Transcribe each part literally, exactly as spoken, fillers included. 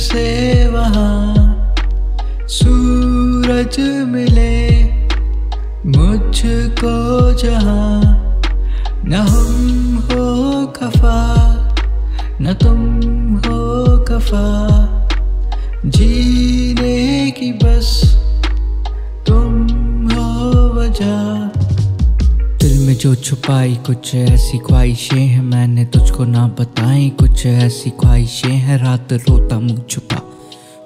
से वहाँ सूरज मिले मुझको जहाँ, न हम हो खफा न तुम हो खफा, जीने की बस तुम हो वजह। दिल में जो छुपाई कुछ ऐसी ख्वाहिशें हैं मैंने तुझको ना बताई, कुछ ऐसी ख्वाहिशें हैं रात रोता मुँह छुपा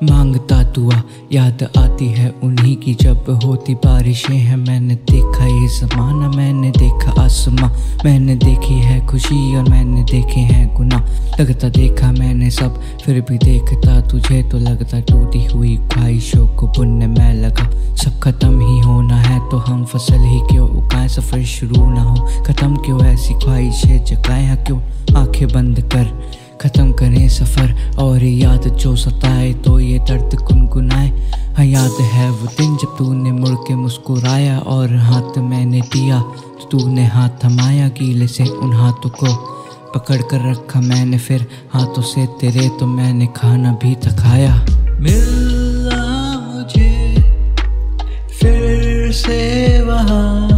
मांगता दुआ, याद आती है उन्हीं की जब होती बारिशें हैं। मैंने देखा ये ज़माना, मैंने देखा आसमां, मैंने देखी है खुशी और मैंने देखे हैं गुनाह। लगता देखा मैंने सब फिर भी देखता तुझे तो लगता, टूटी हुई ख्वाहिशों को बुनने मैं लगा। सब खत्म ही होना है तो हम फसल ही क्यों उगाएं, सफ़र शुरू ना हो ख़त्म क्यों, ऐसी ख्वाहिशें जगाएं हाँ क्यों। आंखें बंद कर ख़त्म करें सफ़र और याद जो सताए तो ये दर्द गुनगुनाए। हाँ याद है वो दिन जब तूने मुड़ के मुस्कुराया और हाथ मैंने दिया तो तूने हाथ थमाया, गीले से उन हाथों को पकड़ कर रखा मैंने फिर हाथों से तेरे, तो मैंने खाना भी था खाया। मिलना मुझे फिर से वहाँ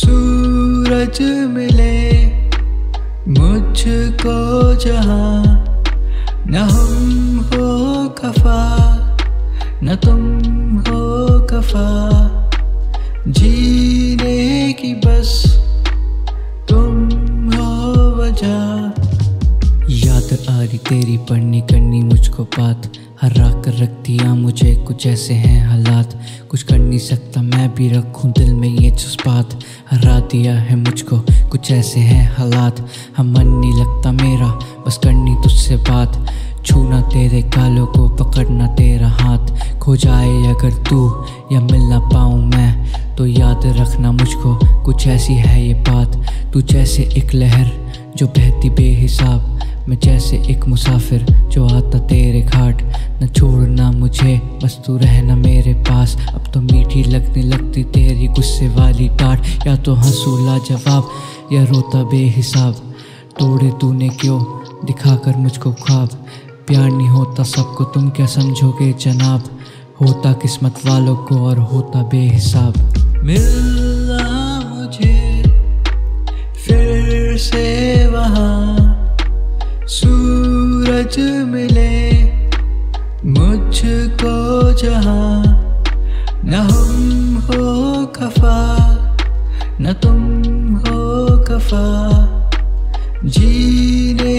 सूरज मिले मुझको जहाँ, न हम हो खफा न तुम हो खफा, जीने की बस तुम हो वजह। याद आ रही तेरी पढ़नी करनी मुझको बात, हरा कर रख दिया मुझे कुछ ऐसे हैं हालात, कुछ कर नहीं सकता मैं भी रखूं दिल में ये जज्बात, हरा दिया है मुझको कुछ ऐसे हैं हालात। हम मन नहीं लगता मेरा बस करनी तुझसे बात, छूना तेरे गालों को पकड़ना तेरा हाथ, खो जाए अगर तू या मिल ना पाऊँ मैं तो याद रखना मुझको कुछ ऐसी है ये बात। तू जैसे एक लहर जो बहती बेहिसाब, मैं जैसे एक मुसाफिर जो आता तेरे घाट, न छोड़ना मुझे बस तू रहना मेरे पास। अब तो मीठी लगने लगती तेरी गुस्से वाली डांट, या तो हंसूला जवाब या रोता बेहिसाब, तोड़े तूने क्यों दिखाकर मुझको ख्वाब, प्यार नहीं होता सबको तुम क्या समझोगे जनाब, होता किस्मत वालों को और होता बेहिसाब। मिलना मुझे फिर से वहाँ सूरज मिले मुझको जहाँ, न हम हो खफा न तुम हो खफा, जीने